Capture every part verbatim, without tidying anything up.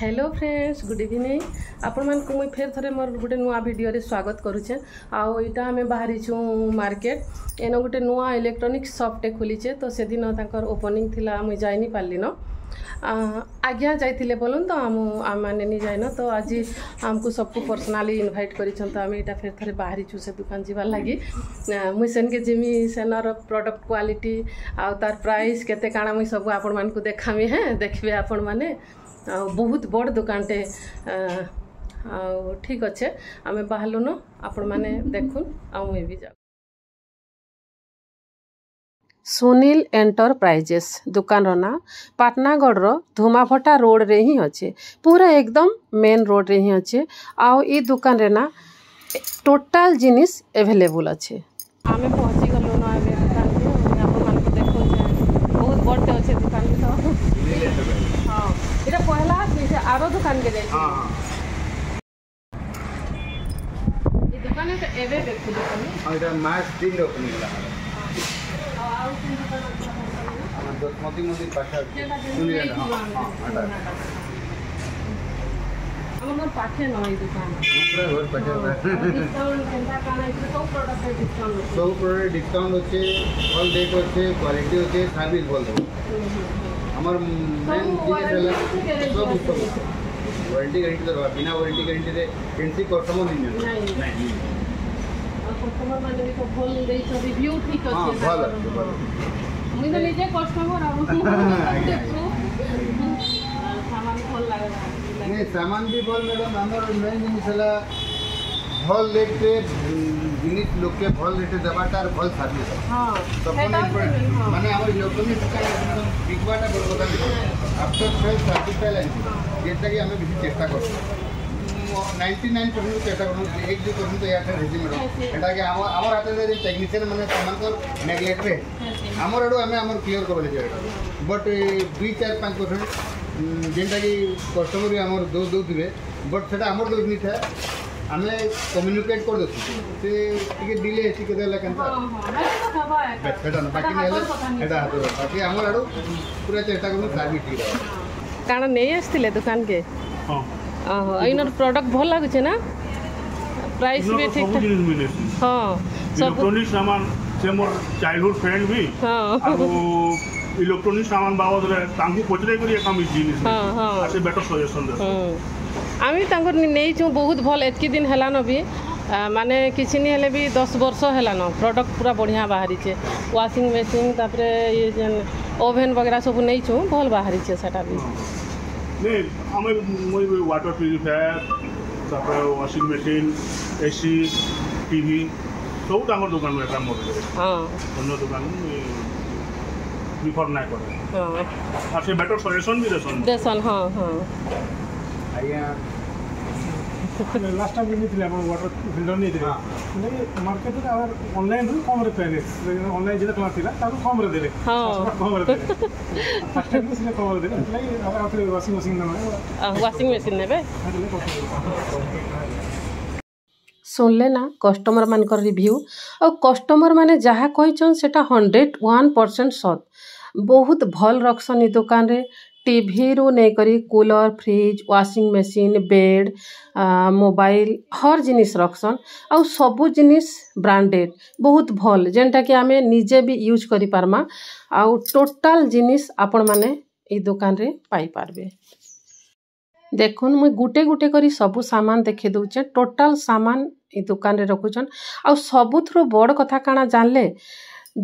Hello friends good evening आपण मान को मुई फेर थरे मोर गोटे नुआ भिडियो रे स्वागत करूचे। आउ इटा आमे बाहरी छु मार्केट एनो गोटे नुआ इलेक्ट्रोनिक शॉपटे खोलीचे। तो से दिन तांकर ओपनिंग थिला मुई जाई नी पारली न आज्ञा जाइतिले बोलन तो हम आम माने नी जाइनो। तो आज हमको सबको पर्सनली इनवाइट करिसन तो आम इटा फेर थरे बाहरी छु से दुकान जीवा लागी। मुई सेन के जिमी सेनर प्रोडक्ट क्वालिटी आ तार प्राइस केते काणा मुई सब आपण मान को देखामी है देखबे आपण माने आ, बहुत बड़ दुकानटे ठीक अच्छे आमे बाहर न आपण माने देखुन आउ भी जा। सुनील एंटरप्राइजेस दुकान रो ना पाटनागढ़ रो धुमाभटा रोड रे ही अच्छे, पूरा एकदम मेन रोड रे ही अच्छे। आउ ई दुकान रे ना टोटल जिनिस एवेलेबल अच्छे। आमे पहुंची गलो ना आमे दुकान रे आपण मान को देखो बहुत बड़ते अच्छे दुकान तो हां इटा पहला से आरो दुकान के जाई हां ई दुकान रे एवे देखो हां इटा मास दिन ओपनिंग होला आउ तीन दुकान अपन दस मोदी मोदी पाछा सुनिया हां हां हमर पाछे न ई दुकान ऊपर और पाछे डिस्काउंट केंदा काना ई सब प्रोडक्ट पे डिस्काउंट सब प्रोडक्ट डिस्काउंट होचे ऑल डेट होचे क्वालिटी होचे सर्विस बोल दो हमार मेन चीज सब ऊपर वारंटी गारंटी तो बिना वारंटी गारंटी रे एनसी कस्टमर नहीं नहीं कस्टमर माने को बोल दे सब रिव्यू ठीक अच्छे हां भल मुई तो नीचे कस्टमर आउ सामान भल लाग नहीं सामान भी भल मैडम हमर मेन जिनसला भल रेट रे जिनिस लोग के भल रेट दबाटार भल सर्विस हां सब माने हमर इलेक्ट्रॉनिक दुकान बिकवाटा बड़ बता आफ्टर सेल सर्विस लाइन जैसा कि हमें भी चेष्टा करते निन्यानवे परसेंट चेष्टा करूँ एक दो परसेंट तो यार रेजिम एटा के हमर हमर हाथ रे टेक्नीशियन माने सामानकर नेगलेक्ट रे हमर एडो हमें हमर क्लियर करबे जे बट दो चार पाँच परसेंट जेंटा कि कस्टमर हमर दो दो दिबे बट सेटा हमर दो नहीं था हमें कम्युनिकेट कर दसु से ठीक डिले है ठीक देला कंता हां हां खबर है सेटा बाकी नहीं एटा बाकी हमर एडो पूरा चेष्टा करूँ साबी ठीक कारण नहीं आस्थिले दुकान के हां अह इनर प्रोडक्ट भल लागु छे ना प्राइस भी ठीक हां इलेक्ट्रॉनिक सामान से मोर चाइल्डहुड फ्रेंड भी हां अब इलेक्ट्रॉनिक सामान बाबद रे तांगु पचरे करी एक हम जिनिस हां हां आसे बेटर सजेशन दे आमी तांगुर नेई छु बहुत भल एतकी दिन हला न भी माने किछि नि हेले भी दस वर्ष हला न प्रोडक्ट पूरा बढ़िया बाहरी छे वाशिंग मशीन तापरे ये ओवन वगैरह सब नेई छु भल बाहरी छे सेटा भी ने हमें मोई वाटर प्यूरिफायर तापर वॉशिंग मशीन एसी टीवी सब डांगर दुकान में काम होते हैं हां दोनों दुकान में बिफोर ना कर हां आपसे बेटर सॉल्यूशन भी देसन देसन हां हां आया लास्ट टाइम भी निकले अपन वाटर फिल्टर नहीं दिले नहीं मार्केट में और ऑनलाइन में कम रे पहले ऑनलाइन जेदा क्लास थिला ताको कम रे देले हां कम रे देले फर्स्ट टाइम से कम रे देले नहीं आपरे वॉशिंग मशीन ना वॉशिंग मशीन नेबे सुनले ना कस्टमर मानकर रिव्यू और कस्टमर माने जहा कहिचन सेटा सौ एक परसेंट सत बहुत भल रखसनी दुकान रे टीवी रू नहीं करी cooler fridge washing machine bed mobile हर जिनिस रखसन आउ सबु जिनिस ब्रांडेड बहुत भल जेनटा कि आमे निजे भी यूज करी पारमा आउ टोटल जिनिस आपण माने ई दुकान रे पाई पारबे। देखुन मुई गुटे गुटे करी सबु सामान देखे दूचे टोटल सामान ई दुकान रे रखुचन आउ सबुथरो बड़ कथा काना जानले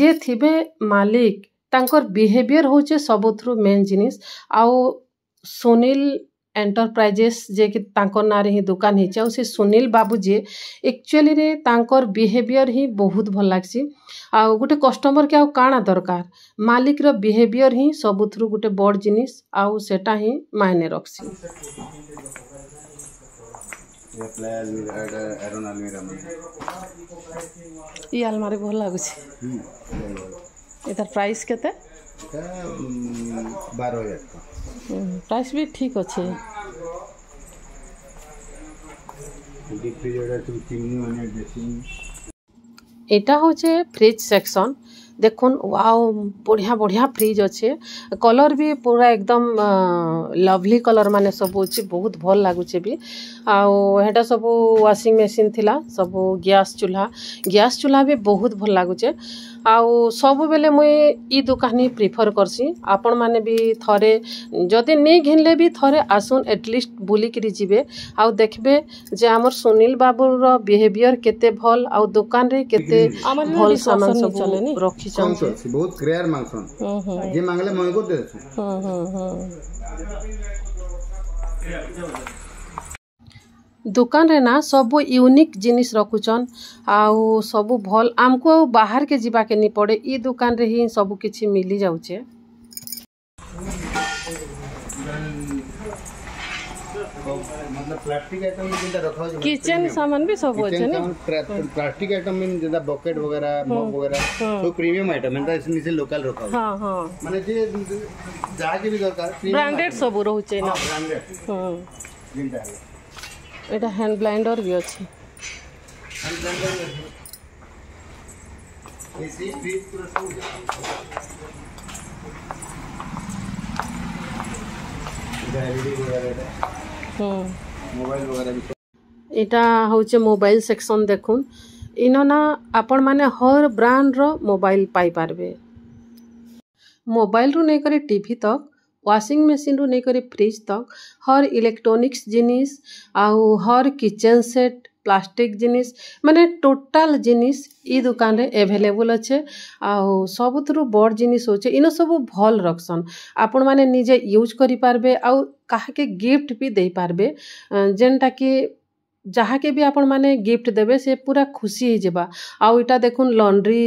जे थिबे मालिक तांकर बिहेवियर होचे सबुथ्रु मेन जिनिस आउ सुनील एंटरप्राइजेस जे कि तांकर नारे ही दुकान हिचे आउ से सुनील बाबू जे एक्चुअली रे तांकर बिहेवियर ही बहुत भल लागसी आउ गुटे कस्टमर के आउ काणा दरकार मालिक रो बिहेवियर ही सबुथ्रु गुटे बड़ जिनिस आउ सेटा ही मायने रखसी। ये अलमारी भल लागुछी इधर प्राइस केते बारह हज़ार प्राइस भी ठीक अछि फ्रिज सेक्शन देखुन वाओ बढ़िया बढ़िया फ्रिज अच्छे कलर भी पूरा एकदम लवली कलर माने सब अच्छे बहुत भल लगुचे भी आटा सब वाशिंग मेसीन थिला सब गैस चूल्हा गैस चूल्हा भी बहुत भल लगुचे आउ सब बेले मुई ई दुकान ही प्रिफर करसी आपण माने भी थरे जदि नहीं घिनले भी थरे आसुन एटलिस्ट बुलिक जीवे आउ देखबे जे हमर सुनील बाबू रो बिहेवियर केते भल आउ दुकान रे केते भल सामान सब रखी छन बहुत रेयर मांगसन जे मांगले मय को दे छु हम हम हम दुकान रे ना सबू यूनिक जिनिस रखुचन आउ सबू भल आमको आउ बाहर के जीवा के नहीं पड़े ई दुकान रे ही सबू किछि मिली जाउचे मतलब प्लास्टिक आइटम जिंदा रखा जे किचन सामान भी सब होचे ने प्लास्टिक आइटम में जिंदा बकेट वगैरह मग वगैरह तो प्रीमियम आइटम है इसमें से लोकल रखा हां हां माने जे जा के भी दरकार ब्रांडेड सबू रहुचे ना ब्रांडेड हां जिंदा एटा हैंड ब्लेंडर भी अछि hand blender A C fridge पूरा सब इधर एलईडी वगैरह हम मोबाइल वगैरह भी एटा होचे मोबाइल सेक्शन देखून इनो ना आपण माने हर ब्रांड रो मोबाइल पाई पारबे मोबाइल रु नै करे टीवी तक वाशिंग मशीन रु नहीं करी फ्रिज तक हर इलेक्ट्रोनिक्स जिनिस आउ हर किचन सेट प्लास्टिक जिनिस माने टोटल जिनिस ई दुकान रे अवेलेबल अच्छे आउ सबुतरु बड़ जिनिस होचे इनो सबु भल रखसन आपण माने निजे यूज करी पारबे आउ काहे के गिफ्ट भी देई पारबे जेनटा कि जहा के भी आपण माने गिफ्ट देबे से पूरा खुशी हो जबा आउ इटा देखुन लॉन्ड्री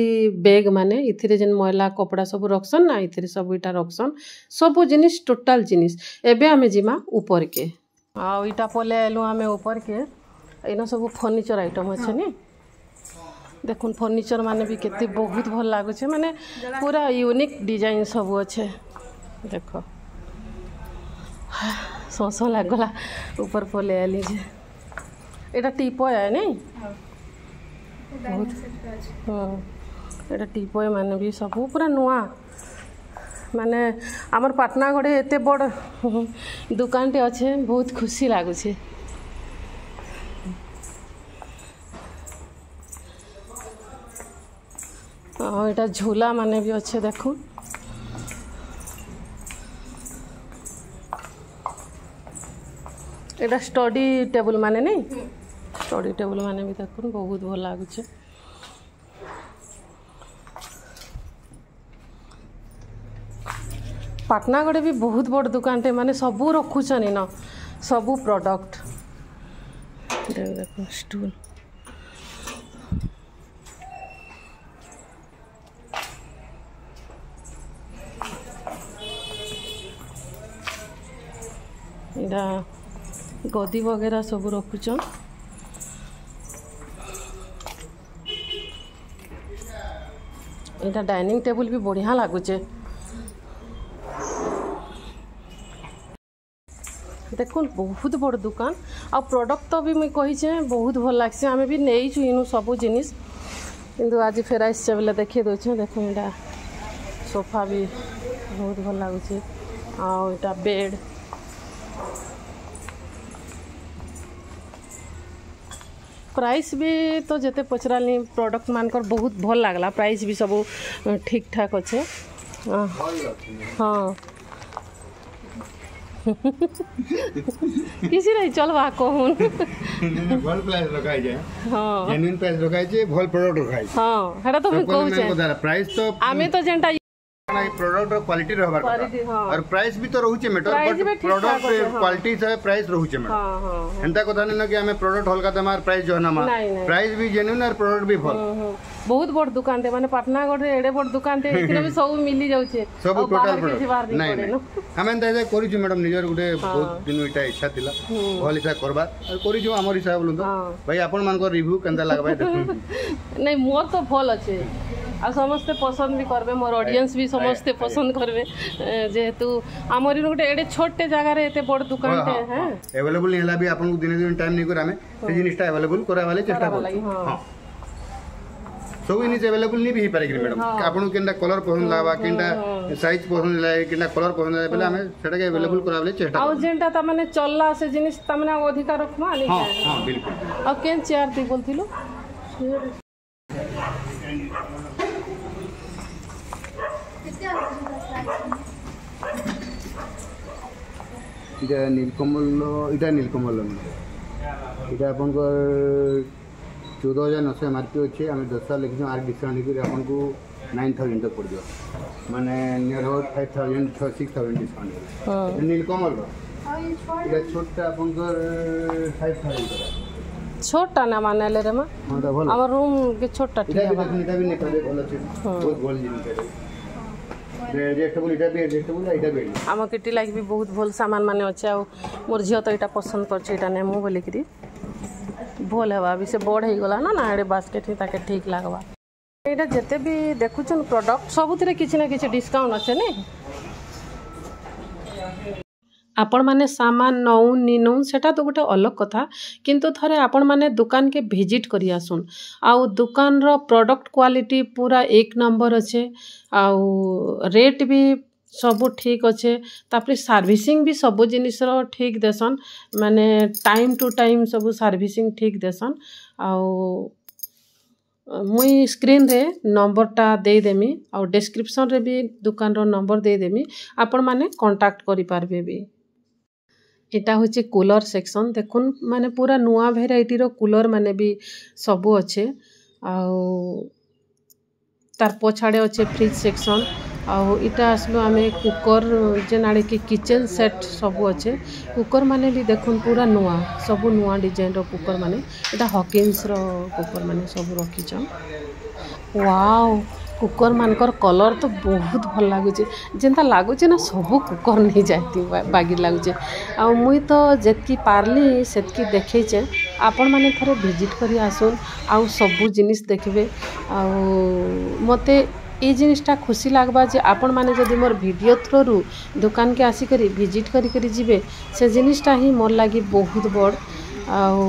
बैग माने इथिरे जन महिला कपड़ा सब रखसन ना इथिरे सब इटा रखसन सब जिनिस टोटल जिनिस एबे हमें जिमा ऊपर के आउ इटा पले आलु हमें ऊपर के एनो सब फर्नीचर आइटम अछि ने देखुन फर्नीचर माने भी केते बहुत भल लागो छे माने पूरा यूनिक डिजाइन सब अछि देखो सोसो लागला ऊपर पले आली जे एटा टीपॉय है नहीं बहुत एटा टीपॉय माने भी सब पूरा नुआ माने आमर पाटनागढ़ एते बड़ दुकान टे अच्छे बहुत खुशी लागु छे और एटा झूला माने भी अच्छे देखो एटा स्टडी टेबल माने नहीं स्टडी टेबल माने भी देखो बहुत भल लगुचे पाटनागढ़ भी बहुत बड़ दुकान टे माने सबू रखुचन इन सबू प्रोडक्ट देखो स्टूल इदा गदी वगैरह सब रखुचन एटा डाइनिंग टेबल भी बढ़िया लगुचे देखो बहुत बड़ दुकान आ प्रोडक्ट तो भी मुई कहीचे बहुत भल लागसी आम भी नहींचु इन सब जिनिस किंतु आज फेर आसचे बोले देखे दौचे देखो यहाँ सोफा भी बहुत भल लगुचे आटा बेड प्राइस भी तो जिते पचराली प्रोडक्ट मानकर बहुत भल लगला प्राइस भी सब ठीक ठाक अच्छे हाँ किसी रही चल वाह कहून भल प्राइस लगाई जाए हाँ जेन्युइन प्राइस लगाई जाए भल प्रोडक्ट लगाई हाँ हेरा तो मैं कहूँ चाहे प्राइस तो आमे तो जनता प्रोडक्ट और क्वालिटी रहबार का और प्राइस भी तो रहूचे मेटर बट प्रोडक्ट क्वालिटी से प्राइस रहूचे मेटर हां हां एंता कोथा नै न कि हमें प्रोडक्ट हल्का तमार प्राइस जो ना प्राइस भी जेन्युइन और प्रोडक्ट भी फल बहुत बड़ दुकान ते माने पाटनागढ़ रे एडे बड़ दुकान ते इतने भी सब मिली जाउचे सब टोटल प्रोडक्ट नै हमें एंता करिछु मैडम निजर गुटे बहुत दिन इटा इच्छा थिला भल इच्छा करबा और करिछु हमर हिसाब बोलु तो भाई आपन मान को रिव्यू केंता लागबा देखु नै मोर तो फल अछि आ समस्त पसंद भी करबे मोर ऑडियंस भी समस्ते पसंद करबे जेहेतु हमर गोटे एडे छोटे जगह रे एते बड़ दुकान ते है अवेलेबल नेला भी आपन दिन दिन टाइम नै करमे से जिनिसटा अवेलेबल करा वाले चेष्टा कर हां सब इन अवेलेबल नहीं भी हो पारे मैडम आपन केनटा कलर पसंद लावा केनटा साइज पसंद लाए केनटा कलर पसंद लाए पले हमें सेटा के अवेलेबल करा ले चेष्टा आ जेंटा त माने चलला से जिनिस त माने अधिकार रखवा ले हां हां बिल्कुल आ केन चेयर दी बोलथिलो इटा नीलकमल इटा नीलकमल इटा अपन को चौदह हजार नौ सौ एम आर पी अच्छे आम दस हजार लिखी आर डिस्काउंट आपको नाइन थाउजेंड तक पड़ो माने near about five thousand six thousand discount Nilkamal छोटा अपन फाइव थाउजेंड छोटा ना माने ले रे मां हमर रूम के छोटा ठीक है इटा भी निकाले भलो छै बहुत भल जिनिस छै रे एडजस्टेबल इटा भी एडजस्टेबल इटा भी हमर किटी लाइक भी बहुत भल सामान माने अछि आ मोर झियो त इटा पसंद कर छै इटा ने मु बोले कि भल हवा भी से बड हे गला ना ना एडे बास्केट ही ताके ठीक लागबा एटा जते भी देखु छन प्रोडक्ट सबुत रे किछ ना किछ डिस्काउंट अछि ने आपण माने सामान नौ नि नौ सेटा तो गोटे अलग कथा किंतु थरे आपण माने दुकान के विजिट करी आसुन आउ दुकान रो प्रोडक्ट क्वालिटी पूरा एक नंबर अच्छे आउ रेट भी सब ठीक अच्छे तापर सर्विसिंग भी सब जिनिस रो ठीक देसन माने टाइम टू टाइम सब सर्विसिंग ठीक देसन आउ मुई स्क्रीन रे नंबरटा देदेमी आउ डिस्क्रिप्शन रे भी दुकान रो नंबर देदेमी आपण माने कांटेक्ट करी पारबे भी एटा होचे कूलर सेक्शन देखुन माने पूरा नुआ भेराइटी रो कूलर माने भी सबो अच्छे आउ तार पछाड़े अच्छे फ्रिज सेक्शन आउ इटा आसलो आमे कुकर जेनाडे कि किचन सेट सबो अच्छे कुकर माने भी देखुन पूरा नुआ सबो नुआ डिजाइन रो कुकर माने इटा हॉकिन्स रो कुकर माने सब रखी छन वाओ कुकर मानकर कलर तो बहुत भल लागुचे जेनता लागुचे ना सब कुकर नहीं जाती बागी लागुचे आ मुई तो जेतकी पारली सेतकी देखेचे आपण माने थरे विजिट करी आसुन आउ सब जिनिस देखबे आ मते ए जिनिसटा खुशी लागबा जे आपण माने जदी मोर वीडियो थ्रू रु दुकान के आसी करी विजिट करी करी जिबे से जिनिसटा ही मोर लागि बहुत बड़ आउ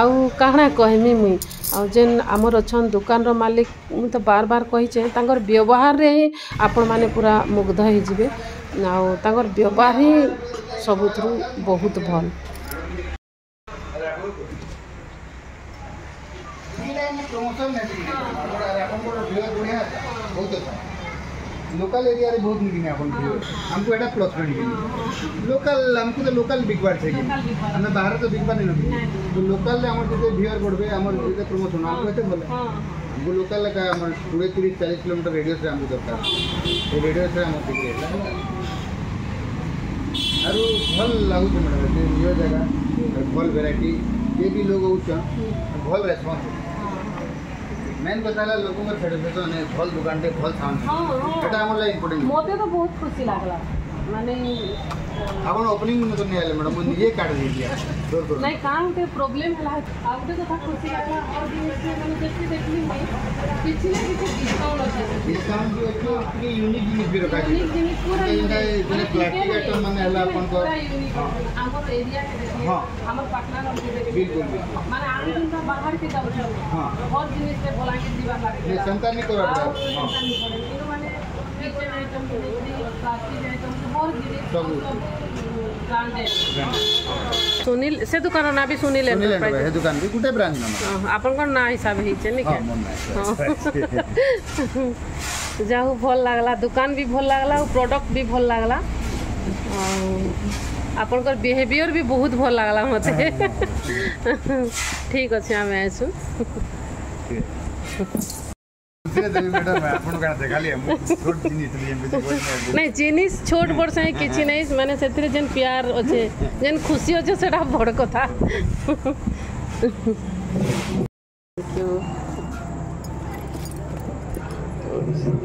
आउ कहना कहमी मुई और जेन आमर अच्छा दुकान रो मालिक मुझे तो बार बार कहीचे तांकर व्यवहार रे ही आपण माने पूरा मुग्ध हो जिबे आउ तांकर व्यवहार ही सबुथु बहुत भल लोकल एरिया रे बहुत मिलने अपन हमको एटा प्लस मिलने लोकल हमको तो लोकल बिग बार छै हम बाहर तो बिग बार नहीं तो लोकल रे हमर जे व्यूअर बढ़बे हमर जे प्रमोशन हमको एते बोले हमको लोकल का हमर बीस तीस चालीस किलोमीटर रेडियस रे हमको दरकार ए रेडियस रे हम ठीक है अरु भल लागु छै मैडम ये जगह भल वैरायटी ये भी लोग उचा भल रेस्पॉन्स मैन बताला लोगों का फेडरेशन है फल दुकान पे फल थान बेटा हमरा इंपोर्टेंट मोते तो बहुत खुशी लागला माने अपन ओपनिंग में तो नहीं आले मैडम मुझे ये काट दे दिया दूर दूर नहीं काम के प्रॉब्लम हला आगे तो था खुशी लागला और जिससे मैंने देखी देखी नहीं किसी ना किसी डिस्काउंट होता है डिस्काउंट जो है तो पूरी यूनिक यूनिक भी रखा है यूनिक पूरा इनका प्लास्टिक आइटम माने हला अपन को हमर एरिया के हां हमर पटना में बिल्कुल बिल्कुल माने आम का बाहर के दब हां बहुत जिनिस से बोला के दीवार लगे संता नहीं करा हां इनो माने किचन आइटम प्लास्टिक आइटम बहुत जिनिस सुनील से दुकान ना भी सुनील एंटरप्राइज दुकान भी गुटे ब्रांच नंबर आपन को ना हिसाब हे छै ने के जाऊ भल लागला दुकान भी भल लागला और प्रोडक्ट भी भल लागला आपन को बिहेवियर भी बहुत भल लागला मते ठीक अछि हम आइसु नहीं जिनिस छोट बड़ से किसी नहीं मैंने से जेन प्यार अच्छे जेन खुशी अच्छे से बड़ कथा थैंक यू